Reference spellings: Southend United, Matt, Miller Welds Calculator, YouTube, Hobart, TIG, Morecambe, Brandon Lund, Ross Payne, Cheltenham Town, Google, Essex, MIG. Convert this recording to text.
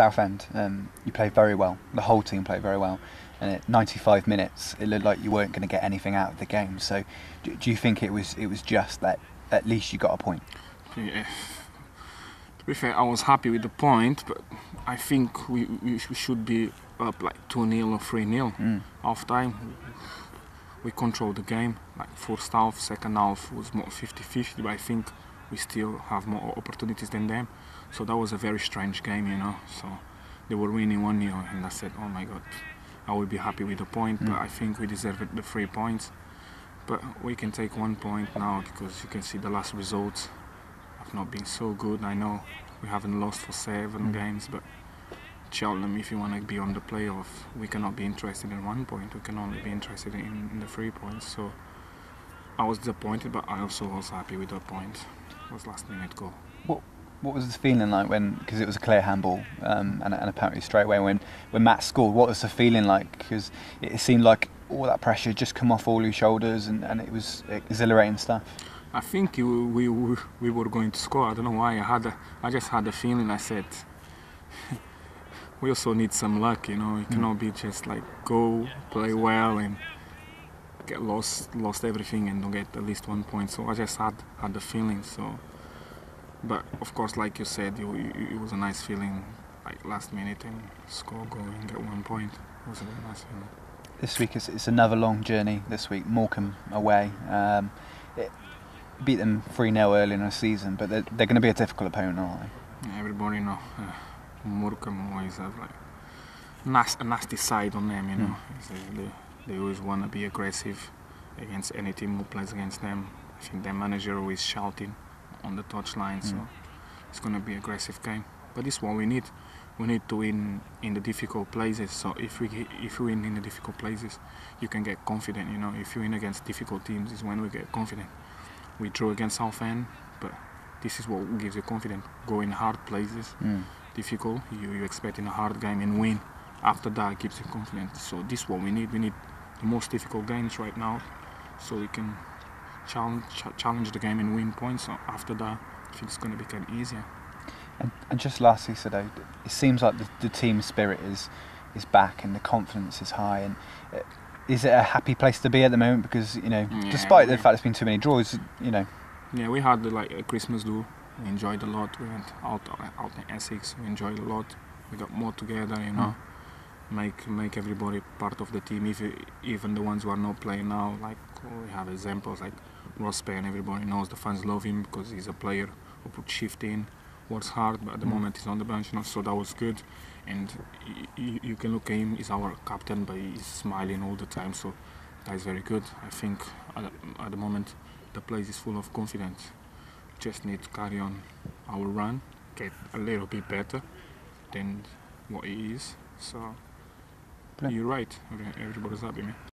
Southend, you played very well. The whole team played very well. And at 95 minutes, it looked like you weren't going to get anything out of the game. So, do you think it was just that at least you got a point? Yeah. To be fair, I was happy with the point, but I think we should be up like 2-0 or 3-0 half time. We controlled the game, like first half, second half was more 50-50, but I think we still have more opportunities than them. So that was a very strange game, you know. So they were winning 1-0, and I said, oh my God, I will be happy with the point, but I think we deserve the 3 points. But we can take 1 point now because you can see the last results have not been so good. I know we haven't lost for 7 games, but Cheltenham, if you want to be on the playoff, we cannot be interested in 1 point. We can only be interested in the 3 points. So I was disappointed, but I also was happy with the point. It was last-minute goal. What was the feeling like when, because it was a clear handball and apparently straight away when Matt scored, what was the feeling like? Because it seemed like all that pressure just come off all your shoulders and it was exhilarating stuff. I think we were going to score. I don't know why. I just had a feeling. I said, we also need some luck, you know. It cannot be just like go play well and get lost everything and don't get at least 1 point. So I just had the feeling. So. But of course, like you said, it was a nice feeling, like last minute and score, goal and get 1 point. It was a very nice feeling. This week it's another long journey. This week, Morecambe away. It beat them 3-0 early in the season, but they're going to be a difficult opponent, aren't they? Yeah, everybody know Morecambe always have like a nasty side on them. You know, they always want to be aggressive against any team who plays against them. I think their manager always shouting on the touchline, so it's going to be an aggressive game. But this one we need to win in the difficult places. So if we win in the difficult places, you can get confident. You know, if you win against difficult teams, is when we get confident. We drew against Southend, but this is what gives you confidence. Go in hard places, difficult. You expect in a hard game and win. After that, it gives you confidence. So this is what we need. We need the most difficult games right now, so we can challenge the game and win points. So after that, I think it's going to become easier. And just lastly, today, it seems like the team spirit is back and the confidence is high. And is it a happy place to be at the moment? Because you know, despite the fact there's been too many draws, you know. Yeah, we had like a Christmas do. We enjoyed a lot. We went out in Essex. We enjoyed a lot. We got more together. You know, make everybody part of the team. Even the ones who are not playing now, like we have examples like Ross Payne, everybody knows the fans love him because he's a player who puts shift in, works hard, but at the moment he's on the bench, you know, so that was good. And you can look at him, he's our captain, but he's smiling all the time, so that is very good. I think at the moment the place is full of confidence. We just need to carry on our run, get a little bit better than what he is. So you're right, everybody's happy, man.